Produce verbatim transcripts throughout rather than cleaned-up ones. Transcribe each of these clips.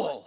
Owl!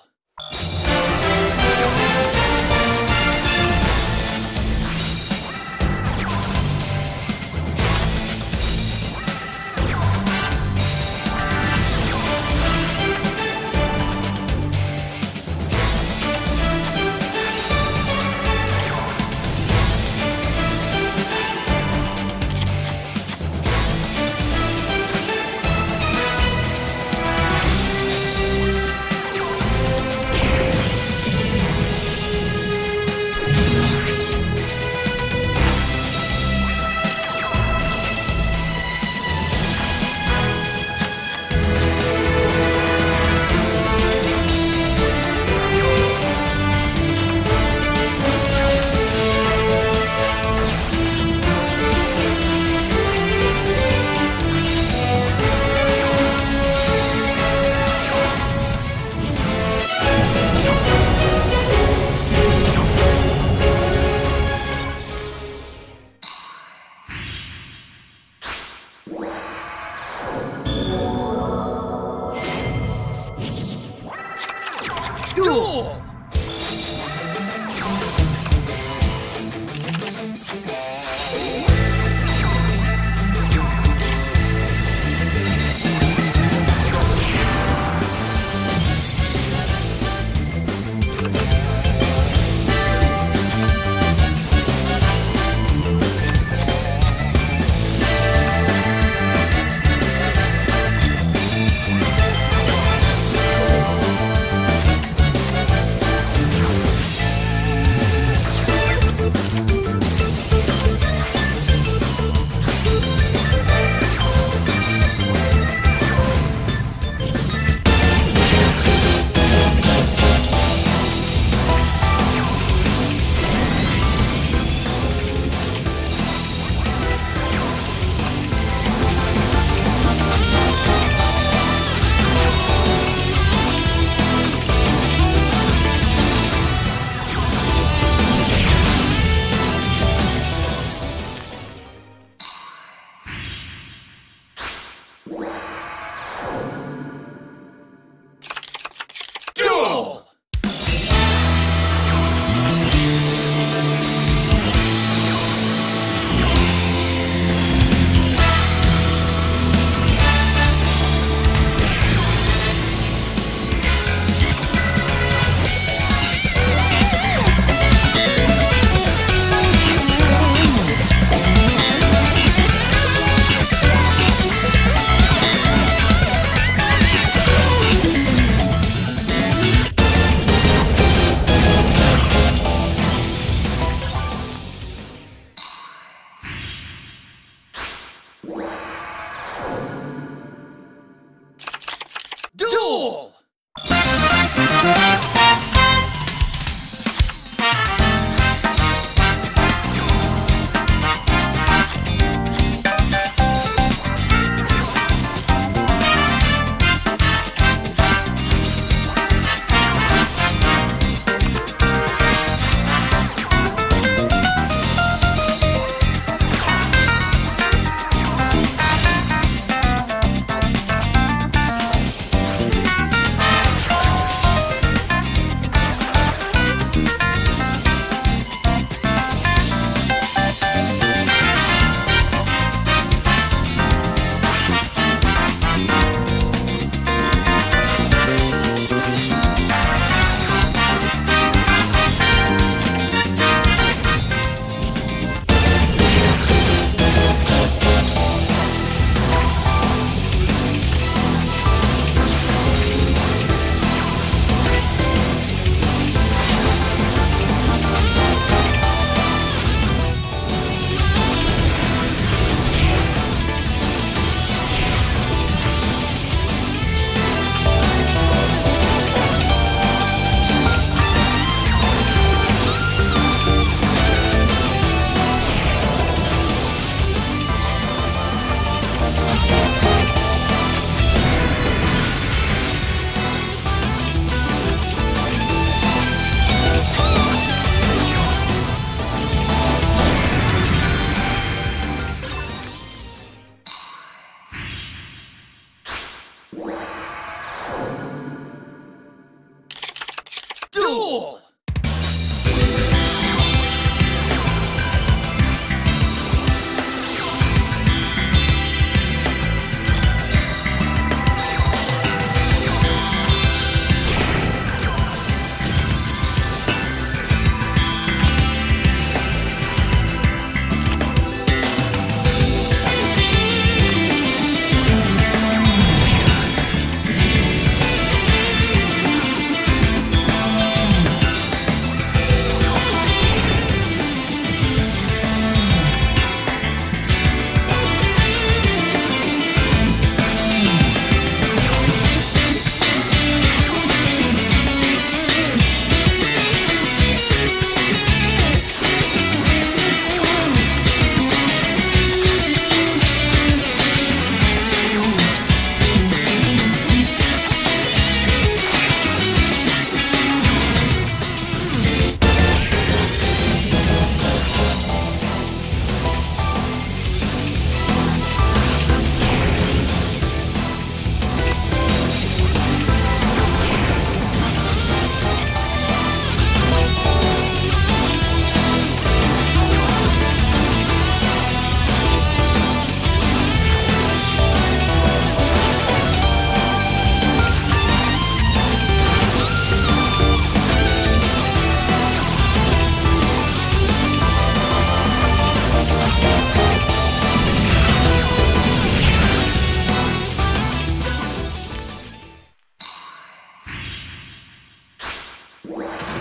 Let's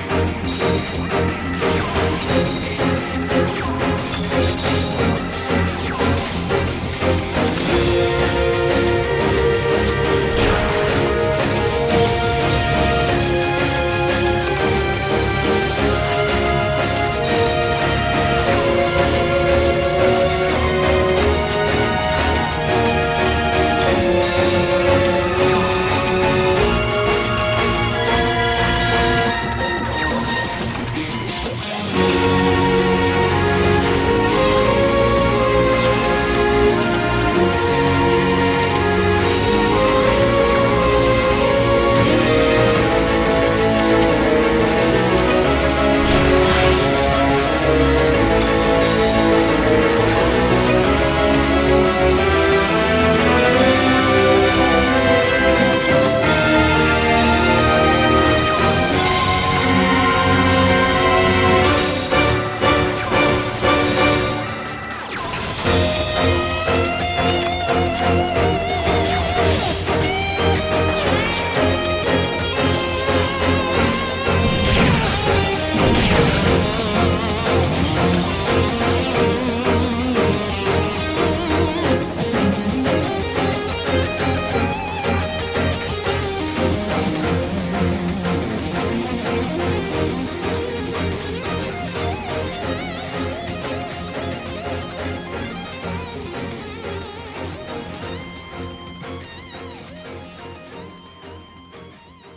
go.